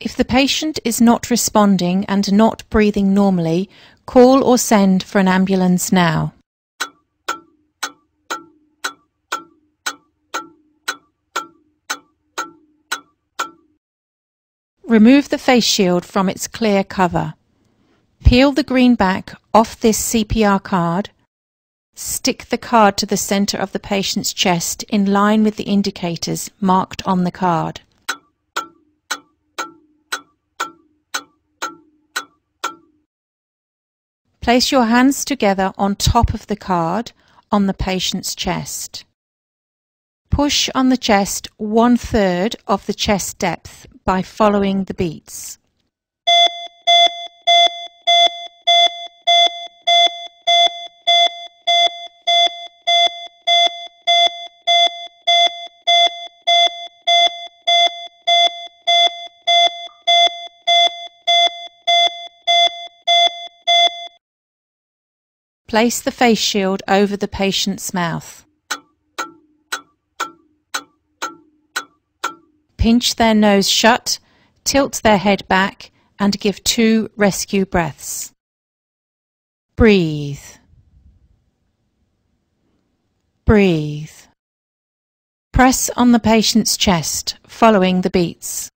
If the patient is not responding and not breathing normally, call or send for an ambulance now. Remove the face shield from its clear cover. Peel the green back off this CPR card. Stick the card to the center of the patient's chest in line with the indicators marked on the card. Place your hands together on top of the card on the patient's chest. Push on the chest 1/3 of the chest depth by following the beats. Place the face shield over the patient's mouth. Pinch their nose shut, tilt their head back, and give 2 rescue breaths. Breathe. Breathe. Press on the patient's chest, following the beats.